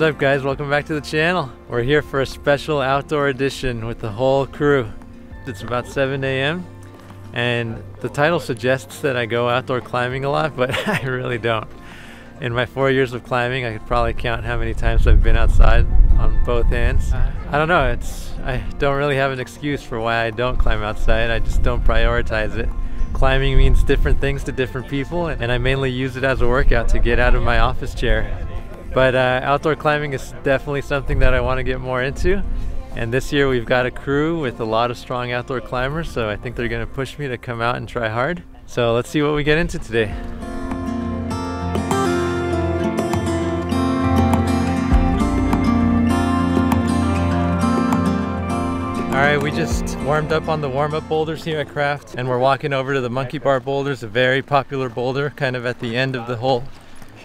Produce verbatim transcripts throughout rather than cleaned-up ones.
What's up, guys? Welcome back to the channel. We're here for a special outdoor edition with the whole crew. It's about seven A M and the title suggests that I go outdoor climbing a lot, but I really don't. In my four years of climbing, I could probably count how many times I've been outside on both hands. I don't know, it's I don't really have an excuse for why I don't climb outside. I just don't prioritize it. Climbing means different things to different people, and I mainly use it as a workout to get out of my office chair. But uh, outdoor climbing is definitely something that I want to get more into. And this year we've got a crew with a lot of strong outdoor climbers, so I think they're going to push me to come out and try hard. So let's see what we get into today. Alright, we just warmed up on the warm-up boulders here at Kraft, and we're walking over to the Monkey Bar boulders, a very popular boulder kind of at the end of the whole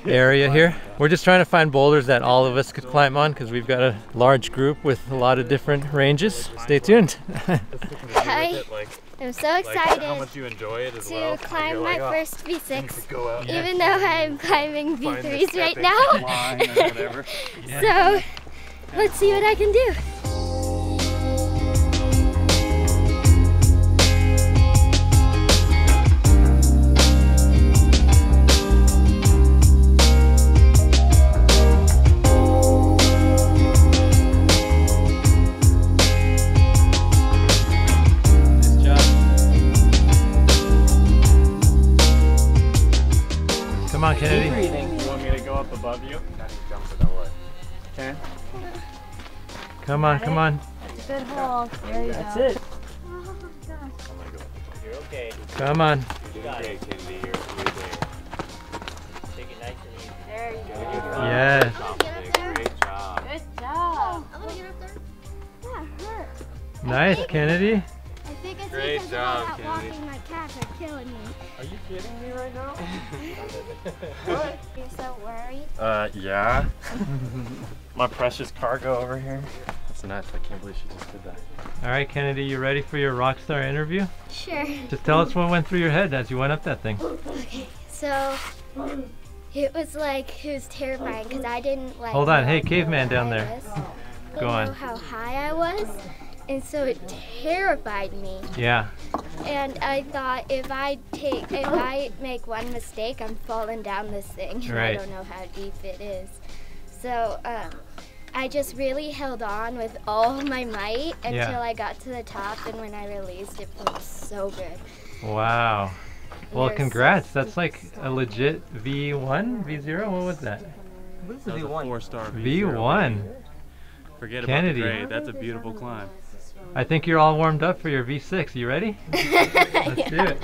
area here. We're just trying to find boulders that all of us could climb on because we've got a large group with a lot of different ranges. Stay tuned. Hi, I'm so excited to climb my first V six, even though I'm climbing V threes right now. So let's see what I can do. Come on, Kennedy. You want me to go up above you? Okay. Come on, come on. Good hold. There you go. That's it. Oh my gosh. You're okay. Come on. You got it. Take it nice and easy. There you go. Yes. Great job. Good job. I'm gonna get up there. Yeah, hurt. Nice, Kennedy. Great job, Kennedy. My cats are killing me. Are you kidding me right now? What? You're so worried? Uh, yeah. My precious cargo over here. That's a knife. I can't believe she just did that. All right, Kennedy, you ready for your rock star interview? Sure. Just tell us what went through your head as you went up that thing. Okay, so it was like, it was terrifying because I didn't like... Hold on. Hey, caveman down there. Go on. I didn't know how high I was. And so it terrified me. Yeah. And I thought if I take, if I make one mistake, I'm falling down this thing. Right. I don't know how deep it is. So um, I just really held on with all my might until yeah. I got to the top. And when I released, it felt so good. Wow. Well, There's congrats. That's like a legit V one, V zero. What was that? What was the V one? A four-star V zero. V one. Forget Kennedy. About the grade. That's a beautiful climb. I think you're all warmed up for your V six. You ready? Let's yeah. do it.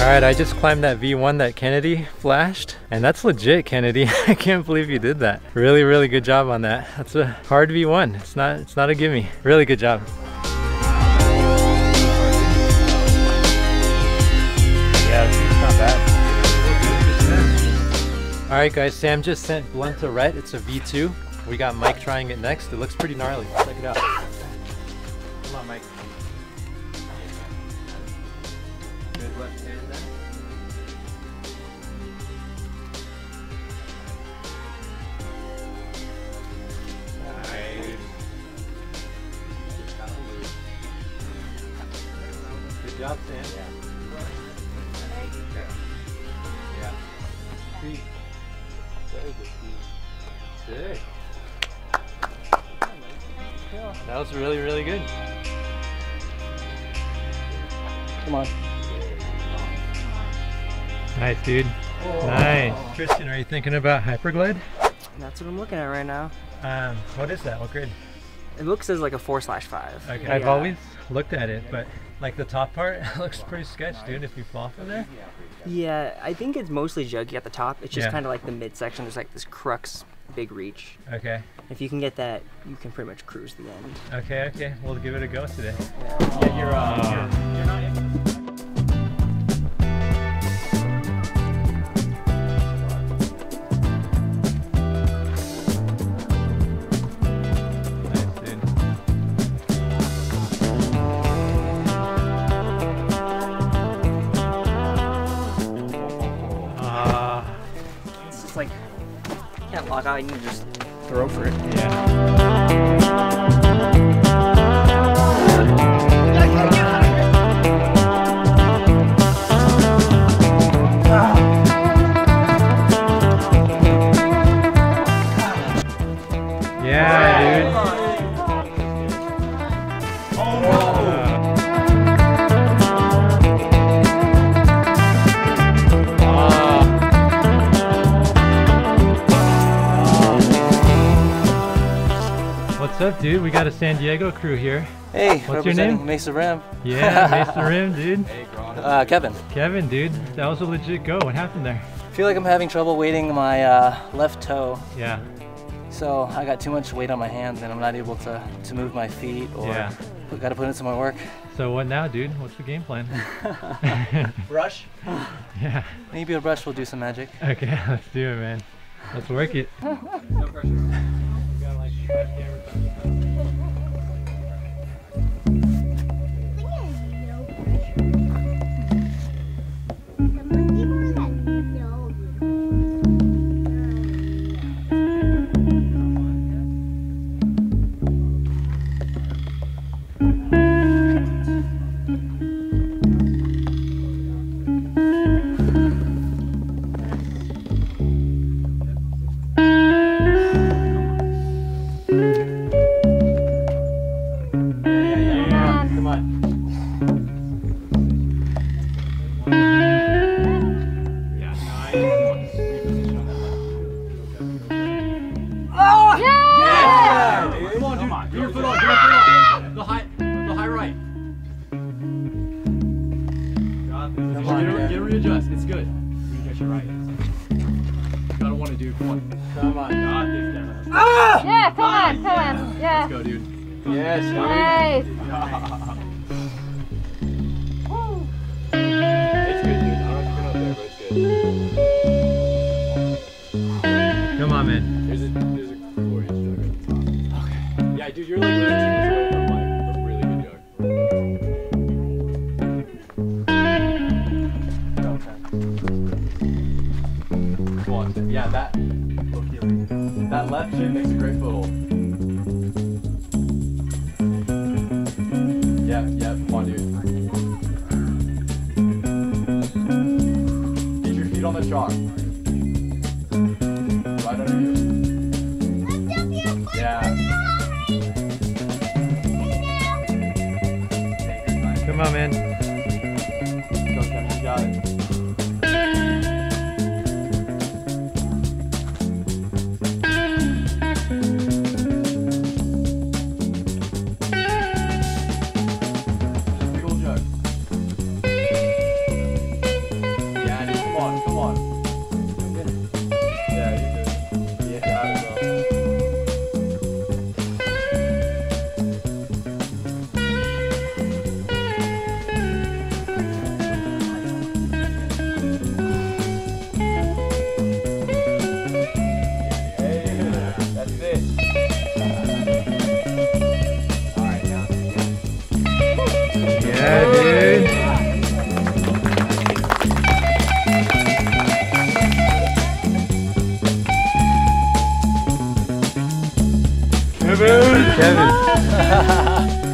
All right, I just climbed that V one that Kennedy flashed, and that's legit, Kennedy. I can't believe you did that. Really, really good job on that. That's a hard V one. It's not, it's not a gimme. Really good job. All right, guys, Sam just sent Blunt Arete. It's a V two. We got Mike trying it next. It looks pretty gnarly. Check it out. Come on, Mike. Good left hand there. Nice. Good job, Sam. Yeah. Yeah. Three. Sick. That was really, really good. Come on. Nice, dude. Whoa. Nice. Christian, are you thinking about Hyperglide? That's what I'm looking at right now. Um, what is that? What grade? It looks as like a four slash five. Okay. Yeah. I've always looked at it, but like the top part looks pretty sketched, dude, if you fall from there. Yeah, I think it's mostly juggy at the top. It's just yeah. kind of like the midsection. There's like this crux, big reach. Okay. If you can get that, you can pretty much cruise the end. Okay, okay. We'll give it a go today. Yeah, yeah you're uh, you're not in. Nice, dude. can't log out, you can just throw for it. Yeah. Yeah, dude. What's up, dude? We got a San Diego crew here. Hey, what's your name? Mesa Rim. Yeah, Mesa Rim, dude. Hey, uh, Kevin. Kevin, dude. That was a legit go. What happened there? I feel like I'm having trouble weighting my uh, left toe. Yeah. So I got too much weight on my hands, and I'm not able to to move my feet. Or yeah. Got to put in some more work. So what now, dude? What's the game plan? Brush. Yeah. Maybe a brush will do some magic. Okay, let's do it, man. Let's work it. No pressure.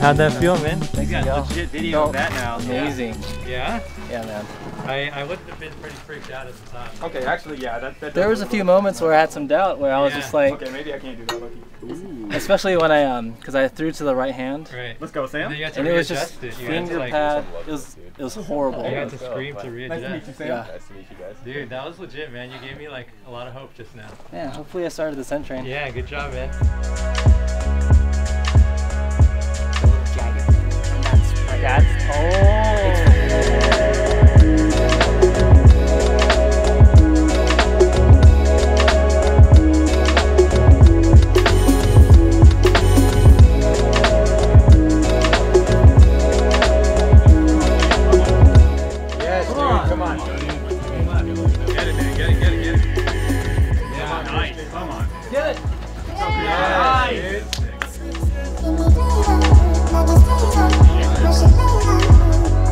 How'd that feel, man? You got a legit video of that now. Amazing. Yeah? Yeah, man. I, I wouldn't have been pretty freaked out at the time. Okay, actually, yeah. That, that there was a few moments where I had some doubt, where I was yeah. just like... Okay, maybe I can't do that. Lucky. Especially when I, um, because I threw to the right hand. Right. Let's go, Sam. And, and it was just it. finger like, pad. It was, it was horrible. You had to scream to readjust. Nice to meet you, Sam. Yeah. Nice to meet you guys. Dude, that was legit, man. You gave me, like, a lot of hope just now. Yeah, hopefully I started the Sun Train. Yeah, good job, man. That's oh. Yes, come on. Dude, come on. Get it, man. Get it, get it, get it. Yeah, nice. Come on. Get it. Nice. Nice. Nice. Thank you.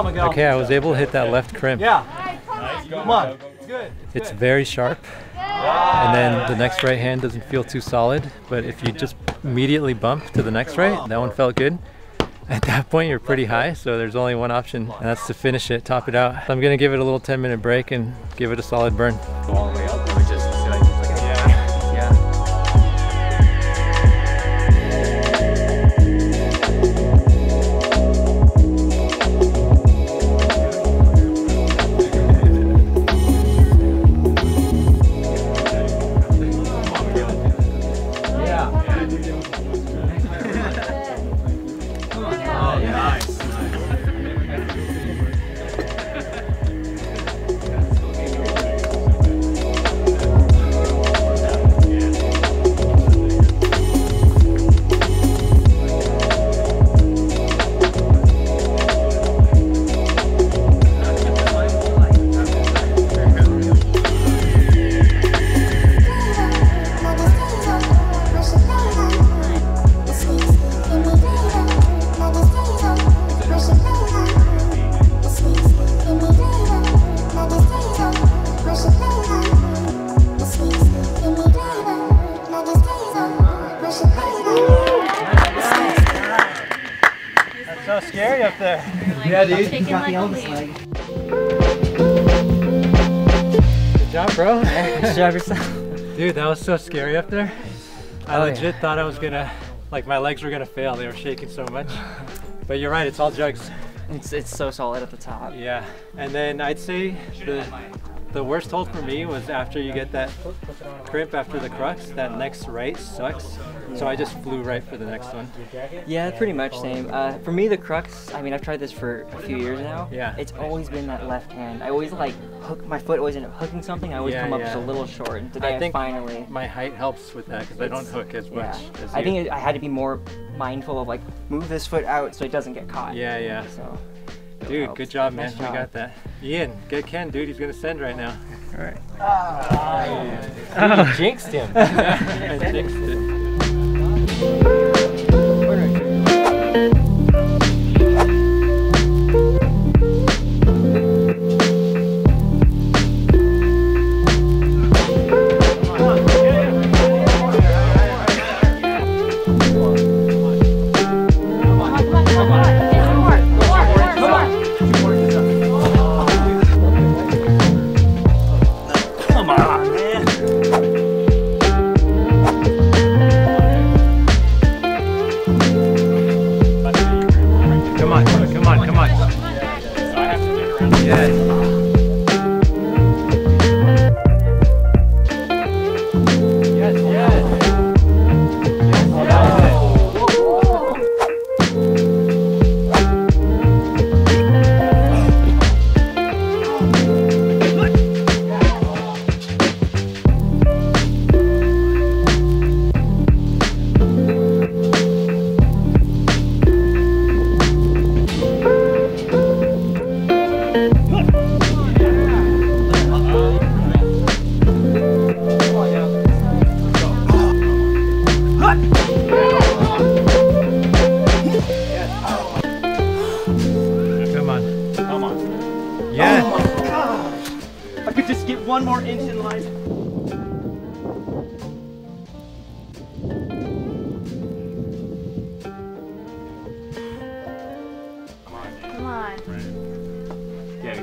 on, Miguel. Okay, I was able to hit that left crimp. Yeah. Come on. It's good. It's, it's good. Very sharp. And then the next right hand doesn't feel too solid, but if you just immediately bump to the next right, that one felt good. At that point, you're pretty high, so there's only one option, and that's to finish it, top it out. So I'm gonna give it a little ten minute break and give it a solid burn. Yeah, dude. Chicken leg. Good job, bro. Good job yourself. Dude, that was so scary up there. I oh, legit yeah. thought I was gonna, like, my legs were gonna fail. They were shaking so much. But you're right, it's all jugs. It's it's so solid at the top. Yeah, and then I'd say the the worst hold for me was after you get that crimp after the crux. That next right sucks. So I just flew right for the next one. Yeah, pretty much same. Uh, for me, the crux, I mean, I've tried this for a few years now. Yeah. It's always been that left hand. I always like hook, my foot always end up hooking something. I always yeah, come up yeah. just a little short. And today I, think I finally. My height helps with that because I don't hook as much yeah. as you. I think it, I had to be more mindful of like, move this foot out so it doesn't get caught. Yeah, yeah. So, dude, helps. Good job, man. Nice job. We got that. Ian, get Ken, dude. He's going to send right now. All right. Oh, yeah. oh. You jinxed him. I jinxed it.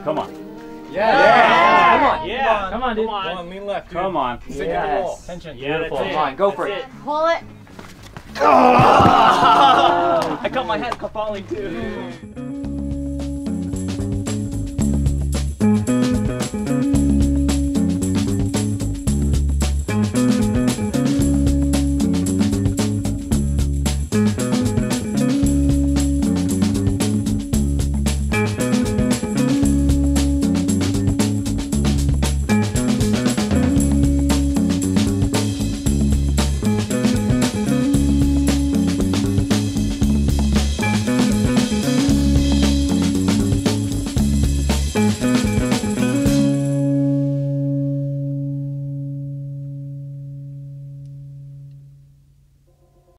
Come on. Yeah. yeah. Come on. Yeah. Come on, dude. Come on. Come on, lean left, dude. Come on. Yes. Yes. Tension. Yeah, beautiful. Come on, go that's for it. it. Pull it. Oh. I got my head falling too.